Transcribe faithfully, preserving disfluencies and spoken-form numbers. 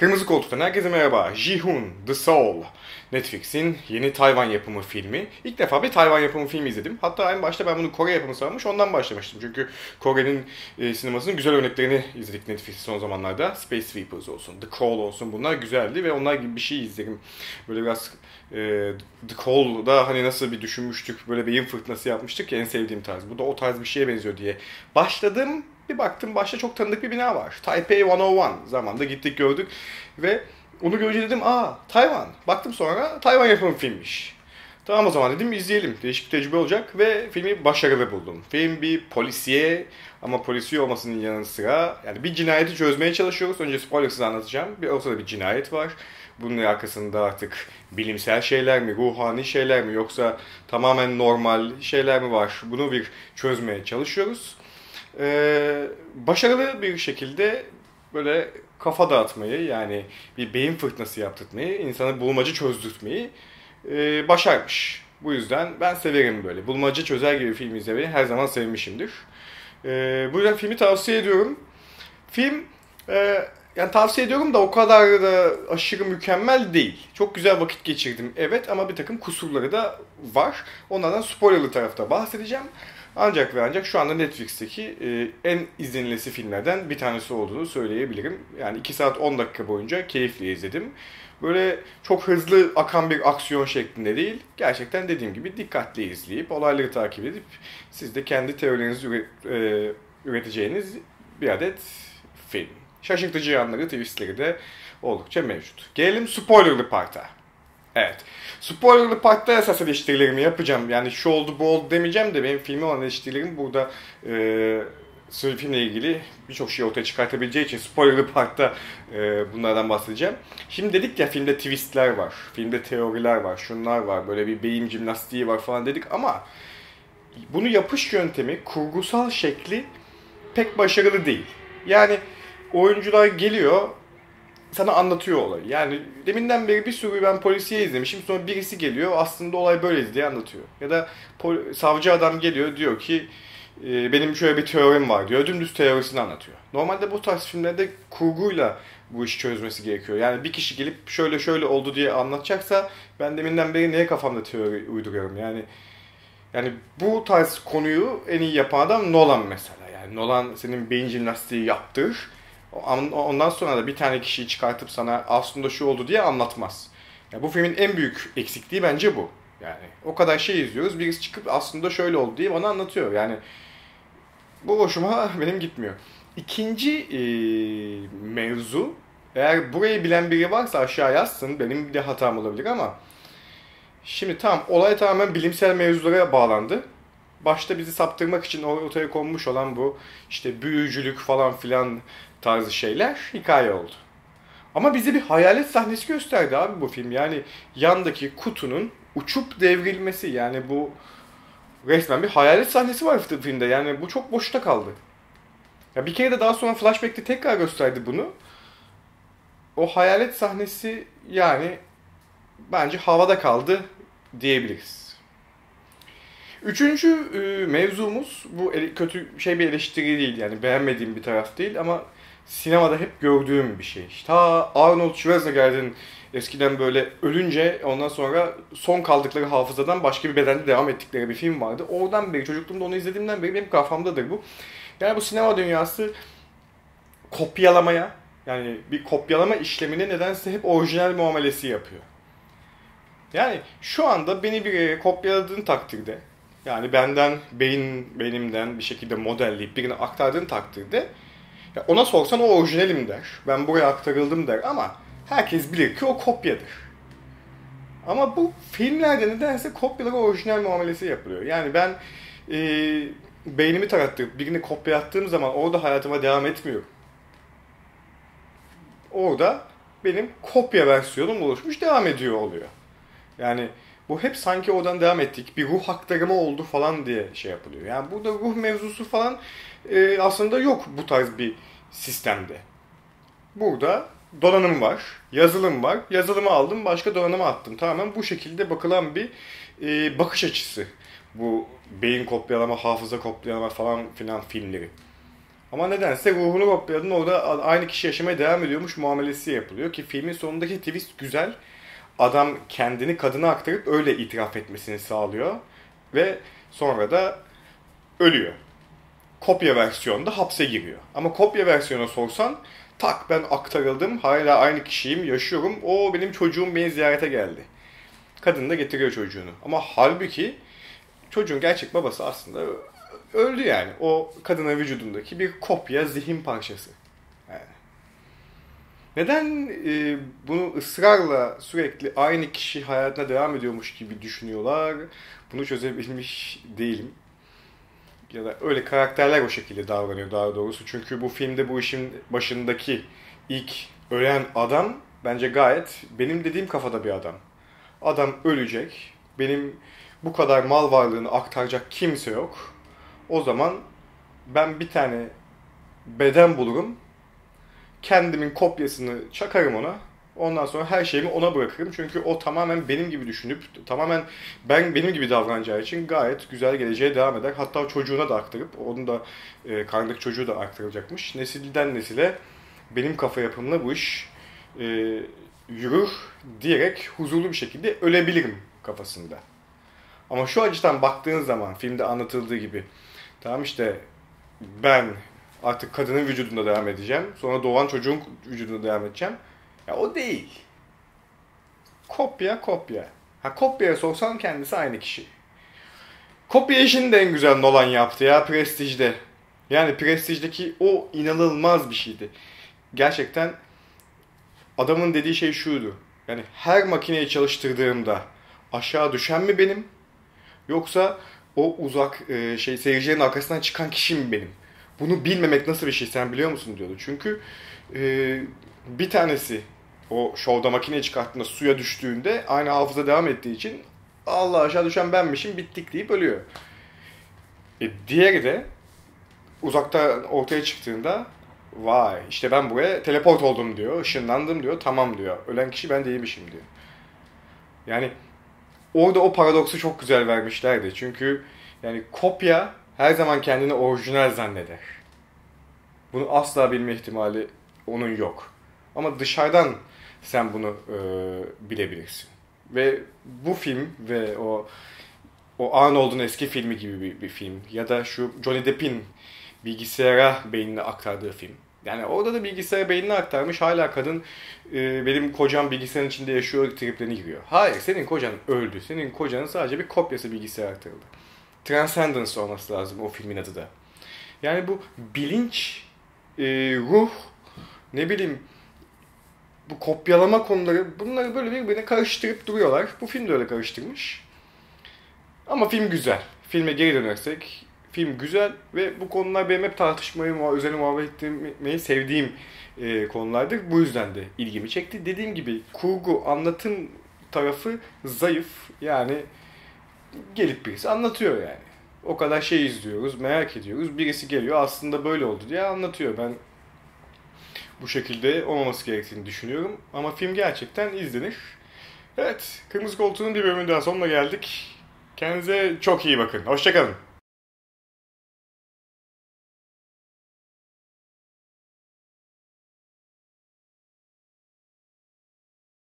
Kırmızı Koltuk'tan herkese merhaba. Jihun The Soul, Netflix'in yeni Tayvan yapımı filmi. İlk defa bir Tayvan yapımı filmi izledim. Hatta en başta ben bunu Kore yapımı sanmış, ondan başlamıştım. Çünkü Kore'nin e, sinemasının güzel örneklerini izledik Netflix'te son zamanlarda. Space Sweepers olsun, The Call olsun, bunlar güzeldi ve onlar gibi bir şey izledim. Böyle biraz e, The Call'da hani nasıl bir düşünmüştük, böyle beyin fırtınası yapmıştık ya, en sevdiğim tarz. Bu da o tarz bir şeye benziyor diye başladım. Bir baktım başta çok tanıdık bir bina var. Taipei yüz bir zamanında gittik gördük ve onu görünce dedim aa Tayvan. Baktım sonra Tayvan yapımı filmmiş. Tamam o zaman dedim izleyelim. Değişik bir tecrübe olacak ve filmi başarılı buldum. Film bir polisiye ama polisiye olmasının yanı sıra yani bir cinayeti çözmeye çalışıyoruz. Önce spoilersız anlatacağım. Bir ortada bir cinayet var. Bunun arkasında artık bilimsel şeyler mi, ruhani şeyler mi yoksa tamamen normal şeyler mi var? Bunu bir çözmeye çalışıyoruz. Ee, başarılı bir şekilde böyle kafa dağıtmayı, yani bir beyin fırtınası yaptırtmayı, insanı bulmaca çözdürtmeyi e, başarmış. Bu yüzden ben severim böyle. Bulmaca çözer gibi film izlemeyi her zaman sevmişimdir. Ee, bu yüzden filmi tavsiye ediyorum. Film, e, yani tavsiye ediyorum da o kadar da aşırı mükemmel değil. Çok güzel vakit geçirdim evet, ama bir takım kusurları da var. Onlardan spoilerlı tarafta bahsedeceğim. Ancak ve ancak şu anda Netflix'teki en izlenilesi filmlerden bir tanesi olduğunu söyleyebilirim. Yani iki saat on dakika boyunca keyifle izledim. Böyle çok hızlı akan bir aksiyon şeklinde değil. Gerçekten dediğim gibi dikkatli izleyip, olayları takip edip siz de kendi teorilerinizi üret, e, üreteceğiniz bir adet film. Şaşırtıcı yanları, twistleri de oldukça mevcut. Gelelim spoilerlı parta. Evet. Spoilerlı partta esas eleştirilerimi yapacağım. Yani şu oldu bu oldu demeyeceğim de benim filmi olan eleştirilerim burada e, filmle ilgili birçok şeyi ortaya çıkartabileceği için spoilerlı partta e, bunlardan bahsedeceğim. Şimdi dedik ya filmde twistler var, filmde teoriler var, şunlar var, böyle bir beyin jimnastiği var falan dedik ama bunu yapış yöntemi, kurgusal şekli pek başarılı değil. Yani oyuncular geliyor, sana anlatıyor olayı. Yani deminden beri bir sürü ben polisiye izlemişim. Sonra birisi geliyor aslında olay böyleydi diye anlatıyor. Ya da savcı adam geliyor diyor ki e, benim şöyle bir teorim var diyor. Dümdüz teorisini anlatıyor. Normalde bu tarz filmlerde kurguyla bu işi çözmesi gerekiyor. Yani bir kişi gelip şöyle şöyle oldu diye anlatacaksa ben deminden beri neye kafamda teori uyduruyorum. Yani yani bu tarz konuyu en iyi yapan adam Nolan mesela. Yani Nolan senin beyin jimnastiği yaptır. Ondan sonra da bir tane kişiyi çıkartıp sana aslında şu oldu diye anlatmaz. Yani bu filmin en büyük eksikliği bence bu. Yani o kadar şey izliyoruz, birisi çıkıp aslında şöyle oldu diye bana anlatıyor. Yani bu hoşuma benim gitmiyor. İkinci e, mevzu, eğer burayı bilen biri varsa aşağı yazsın, benim bir de hatam olabilir ama şimdi tamam olay tamamen bilimsel mevzulara bağlandı. Başta bizi saptırmak için ortaya konmuş olan bu işte büyücülük falan filan tarzı şeyler hikaye oldu. Ama bize bir hayalet sahnesi gösterdi abi bu film. Yani yandaki kutunun uçup devrilmesi, yani bu resmen bir hayalet sahnesi var filmde. Yani bu çok boşta kaldı. Ya bir kere de daha sonra flashback'te tekrar gösterdi bunu. O hayalet sahnesi yani bence havada kaldı diyebiliriz. Üçüncü mevzumuz, bu kötü şey bir eleştiri değil, yani beğenmediğim bir taraf değil ama sinemada hep gördüğüm bir şey. Ta Arnold Schwarzenegger'in eskiden böyle ölünce ondan sonra son kaldıkları hafızadan başka bir bedende devam ettikleri bir film vardı. Oradan beri, çocukluğumda onu izlediğimden beri benim kafamdadır bu. Yani bu sinema dünyası kopyalamaya, yani bir kopyalama işlemine nedense hep orijinal muamelesi yapıyor. Yani şu anda beni bir yere kopyaladığın takdirde, yani benden, beyin benimden bir şekilde modelleyip birine aktardığın takdirde ona sorsan o orijinalim der. Ben buraya aktarıldım der ama herkes bilir ki o kopyadır. Ama bu filmlerde nedense kopyalara orijinal muamelesi yapılıyor. Yani ben e, beynimi tarattırıp birini kopyalattığım zaman orada hayatıma devam etmiyorum. Orada benim kopya versiyonum oluşmuş devam ediyor oluyor. Yani bu hep sanki oradan devam ettik, bir ruh aktarımı oldu falan diye şey yapılıyor. Yani burada ruh mevzusu falan e, aslında yok bu tarz bir sistemde. Burada donanım var, yazılım var. Yazılımı aldım, başka donanıma attım. Tamamen bu şekilde bakılan bir e, bakış açısı. Bu beyin kopyalama, hafıza kopyalama falan filan filmleri. Ama nedense ruhunu kopyaladın, orada aynı kişi yaşamaya devam ediyormuş muamelesi yapılıyor ki filmin sonundaki twist güzel. Adam kendini kadına aktarıp öyle itiraf etmesini sağlıyor ve sonra da ölüyor. Kopya versiyonda hapse giriyor. Ama kopya versiyona sorsan tak ben aktarıldım, hala aynı kişiyim, yaşıyorum, o benim çocuğum beni ziyarete geldi. Kadın da getiriyor çocuğunu. Ama halbuki çocuğun gerçek babası aslında öldü yani. O kadının vücudundaki bir kopya zihin parçası. Yani. Neden e, bunu ısrarla sürekli aynı kişi hayatına devam ediyormuş gibi düşünüyorlar? Bunu çözebilmiş değilim. Ya da öyle karakterler o şekilde davranıyor daha doğrusu. Çünkü bu filmde bu işin başındaki ilk ölen adam bence gayet benim dediğim kafada bir adam. Adam ölecek. Benim bu kadar mal varlığını aktaracak kimse yok. O zaman ben bir tane beden bulurum. Kendimin kopyasını çakarım ona. Ondan sonra her şeyimi ona bırakırım. Çünkü o tamamen benim gibi düşünüp, tamamen ben benim gibi davranacağı için gayet güzel geleceğe devam eder. Hatta çocuğuna da aktarıp, onun da e, karnındaki çocuğu da aktarılacakmış. Nesilden nesile benim kafa yapımla bu iş e, yürür diyerek huzurlu bir şekilde ölebilirim kafasında. Ama şu açıdan baktığın zaman filmde anlatıldığı gibi, tamam işte ben artık kadının vücudunda devam edeceğim. Sonra doğan çocuğun vücudunda devam edeceğim. Ya o değil. Kopya kopya. Ha kopyaya sorsan kendisi aynı kişi. Kopya işini de en güzel Nolan yaptı ya Prestige'de. Yani Prestige'deki o inanılmaz bir şeydi. Gerçekten adamın dediği şey şuydu. Yani her makineyi çalıştırdığımda aşağı düşen mi benim? Yoksa o uzak şey seyircilerin arkasından çıkan kişi mi benim? Bunu bilmemek nasıl bir şey sen biliyor musun diyordu. Çünkü e, bir tanesi o şovda makineyi çıkarttığında suya düştüğünde aynı hafıza devam ettiği için Allah aşağı düşen benmişim bittik deyip ölüyor. E, diğeri de uzakta ortaya çıktığında vay işte ben buraya teleport oldum diyor, ışınlandım diyor, tamam diyor. Ölen kişi ben değilmişim diyor. Yani orada o paradoksu çok güzel vermişlerdi. Çünkü yani kopya her zaman kendini orijinal zanneder. Bunu asla bilme ihtimali onun yok. Ama dışarıdan sen bunu e, bilebilirsin. Ve bu film ve o o Arnold'un eski filmi gibi bir, bir film ya da şu Johnny Depp'in bilgisayara beynini aktardığı film. Yani orada da bilgisayara beynini aktarmış, hala kadın e, benim kocam bilgisayarın içinde yaşıyor triplerine giriyor. Hayır, senin kocan öldü. Senin kocanın sadece bir kopyası bilgisayara aktarıldı. Transcendence olması lazım o filmin adı da. Yani bu bilinç, e, ruh, ne bileyim bu kopyalama konuları, bunları böyle birbirine karıştırıp duruyorlar. Bu film de öyle karıştırmış. Ama film güzel. Filme geri dönersek film güzel ve bu konular benim hep tartışmayı, üzerine muhabbet etmeyi sevdiğim e, konulardır. Bu yüzden de ilgimi çekti. Dediğim gibi kurgu, anlatım tarafı zayıf. Yani gelip birisi anlatıyor yani. O kadar şey izliyoruz, merak ediyoruz. Birisi geliyor aslında böyle oldu diye anlatıyor. Ben bu şekilde olmaması gerektiğini düşünüyorum. Ama film gerçekten izlenir. Evet, Kırmızı Koltuğu'nun bir bölümünden sonuna geldik. Kendinize çok iyi bakın. Hoşçakalın.